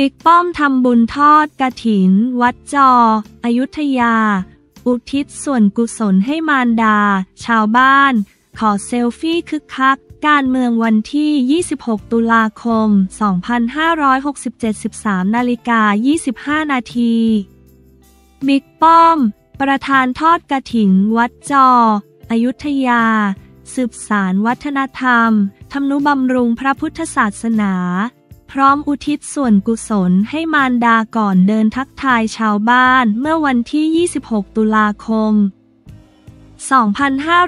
บิ๊กป้อมทำบุญทอดกฐินวัดจออยุธยาอุทิศส่วนกุศลให้มารดาชาวบ้านขอเซลฟี่คึกคักการเมืองวันที่26ตุลาคม2567 13:25 น.บิ๊กป้อมประธานทอดกฐินวัดจออยุธยาสืบสานวัฒนธรรมทำนุบำรุงพระพุทธศาสนาพร้อมอุทิศส่วนกุศลให้มารดาก่อนเดินทักทายชาวบ้านเมื่อวันที่26ตุลาคม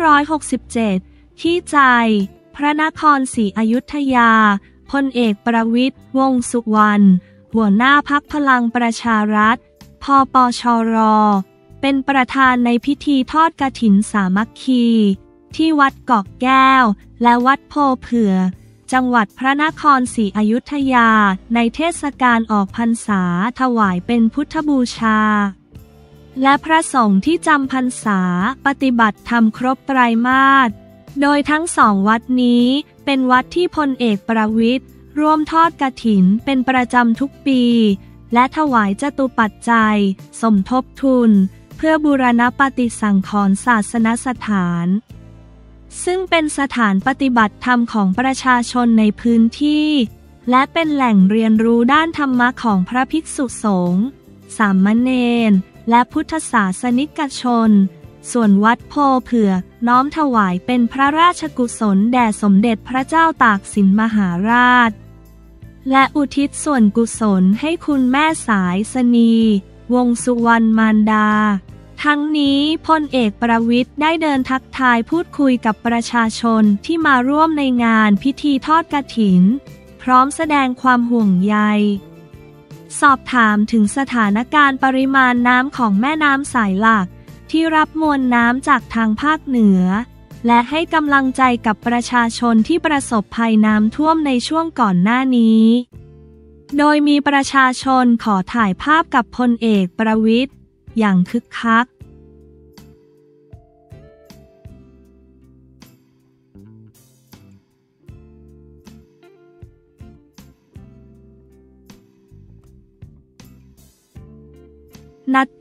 2567ที่ใจพระนครศรีอยุธยาพลเอกประวิตรวงษ์สุวรรณหัวหน้าพรรคพลังประชารัฐพปชรเป็นประธานในพิธีทอดกฐินสามัคคีที่วัดกอกแก้วและวัดโพเผือจังหวัดพระนครศรีอยุธยาในเทศกาลออกพรรษาถวายเป็นพุทธบูชาและพระสงฆ์ที่จำพรรษาปฏิบัติธรรมครบไตรมาสโดยทั้งสองวัดนี้เป็นวัดที่พลเอกประวิตรร่วมทอดกฐินเป็นประจำทุกปีและถวายจตุปัจจัยสมทบทุนเพื่อบูรณปฏิสังขรณ์ศาสนสถานซึ่งเป็นสถานปฏิบัติธรรมของประชาชนในพื้นที่และเป็นแหล่งเรียนรู้ด้านธรรมะของพระภิกษุสงฆ์สามเณรและพุทธศาสนิกชนส่วนวัดโพเผือน้อมถวายเป็นพระราชกุศลแด่สมเด็จพระเจ้าตากสินมหาราชและอุทิศส่วนกุศลให้คุณแม่สายสนีวงสุวรรณมารดาทั้งนี้พลเอกประวิตรได้เดินทักทายพูดคุยกับประชาชนที่มาร่วมในงานพิธีทอดกฐินพร้อมแสดงความห่วงใยสอบถามถึงสถานการณ์ปริมาณน้ำของแม่น้ำสายหลักที่รับมวลน้ำจากทางภาคเหนือและให้กำลังใจกับประชาชนที่ประสบภัยน้ำท่วมในช่วงก่อนหน้านี้โดยมีประชาชนขอถ่ายภาพกับพลเอกประวิตรอย่างคึกคักนัตต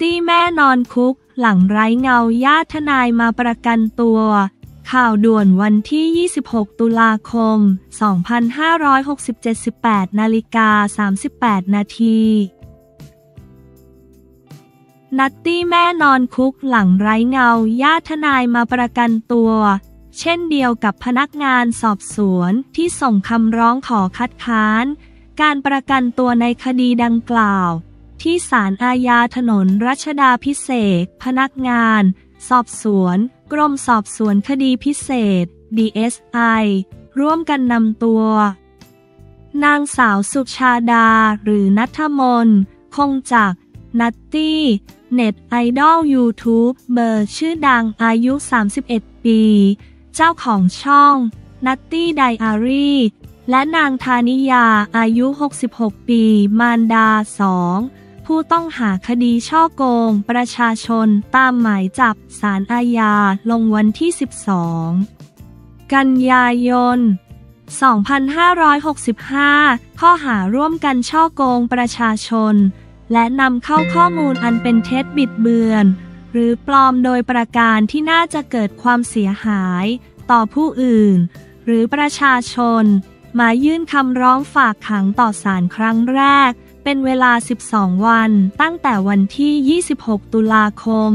ี้แม่นอนคุกหลังไร้เงาญาติทนายมาประกันตัวข่าวด่วนวันที่26ตุลาคม2567 18:38 น.นัตตี้แม่นอนคุกหลังไร้เงาญาติทนายมาประกันตัวเช่นเดียวกับพนักงานสอบสวนที่ส่งคำร้องขอคัดค้านการประกันตัวในคดีดังกล่าวที่ศาลอาญาถนนรัชดาภิเษกพนักงานสอบสวนกรมสอบสวนคดีพิเศษ DSI ร่วมกันนำตัวนางสาวสุชาดาหรือณัฐมนต์คงจักรนัตตี้เน็ตไอดอลยูทูบเบอร์ชื่อดังอายุ31ปีเจ้าของช่องนัตตี้ไดอารี่และนางธานิยาอายุ66ปีมารดา2ผู้ต้องหาคดีฉ้อโกงประชาชนตามหมายจับศาลอาญาลงวันที่12กันยายน2565ข้อหาร่วมกันฉ้อโกงประชาชนและนำเข้าข้อมูลอันเป็นเท็จบิดเบือนหรือปลอมโดยประการที่น่าจะเกิดความเสียหายต่อผู้อื่นหรือประชาชนมายื่นคำร้องฝากขังต่อศาลครั้งแรกเป็นเวลา12วันตั้งแต่วันที่26ตุลาคม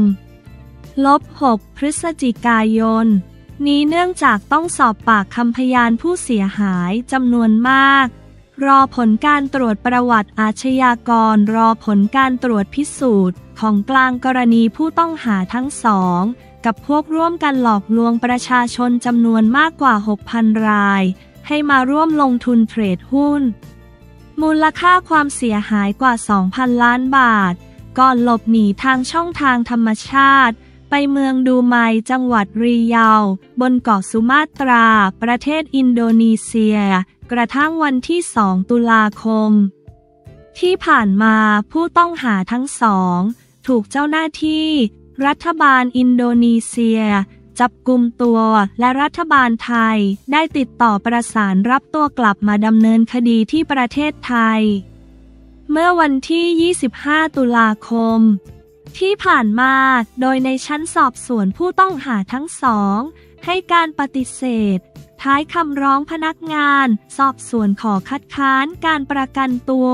-6 พฤศจิกายนนี้เนื่องจากต้องสอบปากคำพยานผู้เสียหายจำนวนมากรอผลการตรวจประวัติอาชญากรรอผลการตรวจพิสูจน์ของกลางกรณีผู้ต้องหาทั้งสองกับพวกร่วมกันหลอกลวงประชาชนจำนวนมากกว่า 6,000 รายให้มาร่วมลงทุนเทรดหุ้นมูลค่าความเสียหายกว่า 2,000 ล้านบาทก่อนหลบหนีทางช่องทางธรรมชาติไปเมืองดูไมจังหวัดรีเยาบนเกาะสุมาตราประเทศอินโดนีเซียกระทั่งวันที่2ตุลาคมที่ผ่านมาผู้ต้องหาทั้งสองถูกเจ้าหน้าที่รัฐบาลอินโดนีเซียจับกุมตัวและรัฐบาลไทยได้ติดต่อประสานรับตัวกลับมาดำเนินคดีที่ประเทศไทย เมื่อวันที่ 25 ตุลาคมที่ผ่านมาโดยในชั้นสอบสวนผู้ต้องหาทั้งสองให้การปฏิเสธท้ายคำร้องพนักงานสอบสวนขอคัดค้านการประกันตัว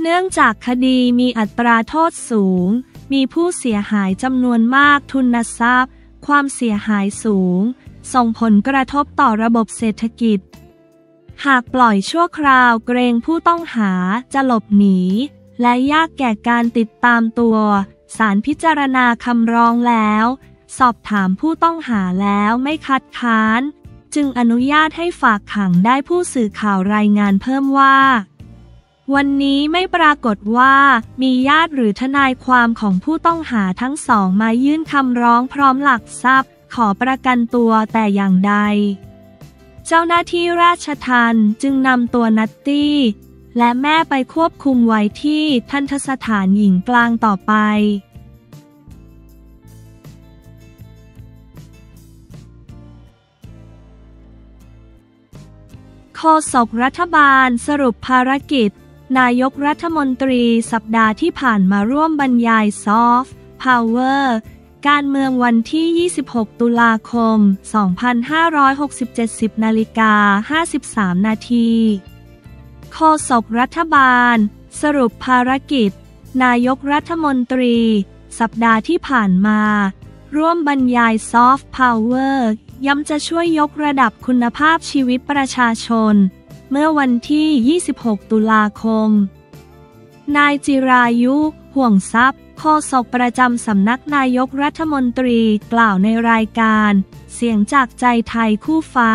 เนื่องจากคดีมีอัตราโทษสูงมีผู้เสียหายจำนวนมากทุนทรัพย์ความเสียหายสูงส่งผลกระทบต่อระบบเศรษฐกิจหากปล่อยชั่วคราวเกรงผู้ต้องหาจะหลบหนีและยากแก่การติดตามตัวศาลพิจารณาคำร้องแล้วสอบถามผู้ต้องหาแล้วไม่คัดค้านจึงอนุญาตให้ฝากขังได้ผู้สื่อข่าวรายงานเพิ่มว่าวันนี้ไม่ปรากฏว่ามีญาติหรือทนายความของผู้ต้องหาทั้งสองมายื่นคำร้องพร้อมหลักทรัพย์ขอประกันตัวแต่อย่างใดเจ้าหน้าที่ราชทัณฑ์จึงนำตัวนัตตี้และแม่ไปควบคุมไว้ที่ทัณฑสถานหญิงกลางต่อไปโฆษกรัฐบาลสรุปภารกิจนายกรัฐมนตรีสัปดาห์ที่ผ่านมาร่วมบรรยาย Soft Power การเมืองวันที่ 26 ตุลาคม 2567 10:53 นาทีโฆษกรัฐบาลสรุปภารกิจนายกรัฐมนตรีสัปดาห์ที่ผ่านมาร่วมบรรยาย Soft Power ย้ำจะช่วยยกระดับคุณภาพชีวิตประชาชนเมื่อวันที่ 26 ตุลาคมนายจิรายุห่วงทรัพย์โฆษกประจำสำนักนายกรัฐมนตรีกล่าวในรายการเสียงจากใจไทยคู่ฟ้า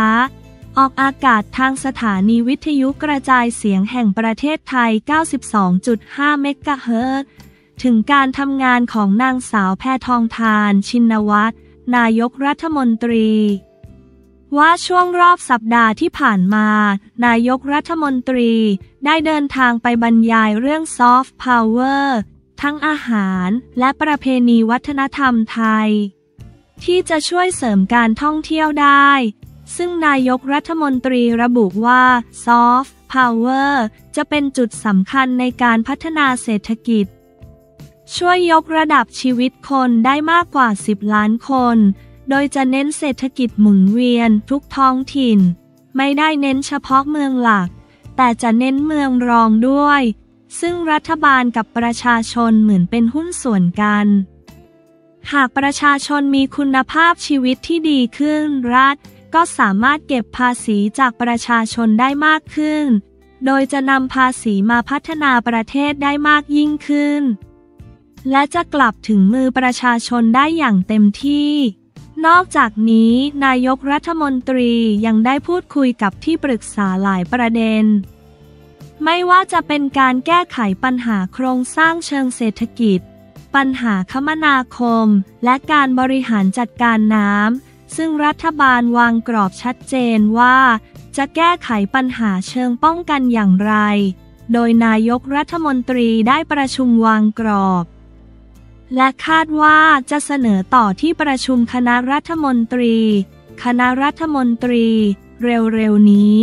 ออกอากาศทางสถานีวิทยุกระจายเสียงแห่งประเทศไทย 92.5 เมกะเฮิรตซ์ถึงการทำงานของนางสาวแพทองธารชินวัตรนายกรัฐมนตรีว่าช่วงรอบสัปดาห์ที่ผ่านมานายกรัฐมนตรีได้เดินทางไปบรรยายเรื่อง Soft Power ทั้งอาหารและประเพณีวัฒนธรรมไทยที่จะช่วยเสริมการท่องเที่ยวได้ซึ่งนายกรัฐมนตรีระบุว่า Soft Power จะเป็นจุดสำคัญในการพัฒนาเศรษฐกิจช่วยยกระดับชีวิตคนได้มากกว่า 10 ล้านคนโดยจะเน้นเศรษฐกิจหมุนเวียนทุกท้องถิ่นไม่ได้เน้นเฉพาะเมืองหลักแต่จะเน้นเมืองรองด้วยซึ่งรัฐบาลกับประชาชนเหมือนเป็นหุ้นส่วนกันหากประชาชนมีคุณภาพชีวิตที่ดีขึ้นรัฐก็สามารถเก็บภาษีจากประชาชนได้มากขึ้นโดยจะนำภาษีมาพัฒนาประเทศได้มากยิ่งขึ้นและจะกลับถึงมือประชาชนได้อย่างเต็มที่นอกจากนี้นายกรัฐมนตรียังได้พูดคุยกับที่ปรึกษาหลายประเด็นไม่ว่าจะเป็นการแก้ไขปัญหาโครงสร้างเชิงเศรษฐกิจปัญหาคมนาคมและการบริหารจัดการน้ำซึ่งรัฐบาลวางกรอบชัดเจนว่าจะแก้ไขปัญหาเชิงป้องกันอย่างไรโดยนายกรัฐมนตรีได้ประชุมวางกรอบและคาดว่าจะเสนอต่อที่ประชุมคณะรัฐมนตรีเร็วๆนี้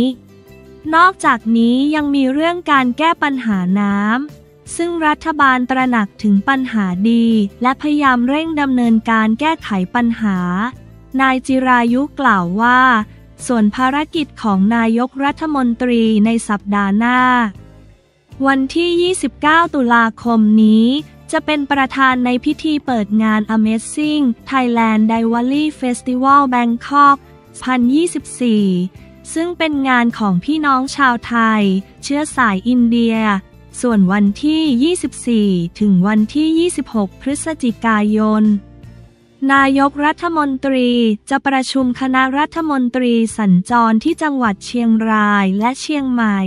นอกจากนี้ยังมีเรื่องการแก้ปัญหาน้ำซึ่งรัฐบาลตระหนักถึงปัญหาดีและพยายามเร่งดำเนินการแก้ไขปัญหานายจิรายุกล่าวว่าส่วนภารกิจของนายกรัฐมนตรีในสัปดาห์หน้าวันที่ 29 ตุลาคมนี้จะเป็นประธานในพิธีเปิดงาน Amazing Thailand Diwali Festival Bangkok 2024 ซึ่งเป็นงานของพี่น้องชาวไทยเชื้อสายอินเดียส่วนวันที่ 24 ถึงวันที่ 26 พฤศจิกายนนายกรัฐมนตรีจะประชุมคณะรัฐมนตรีสัญจรที่จังหวัดเชียงรายและเชียงใหม่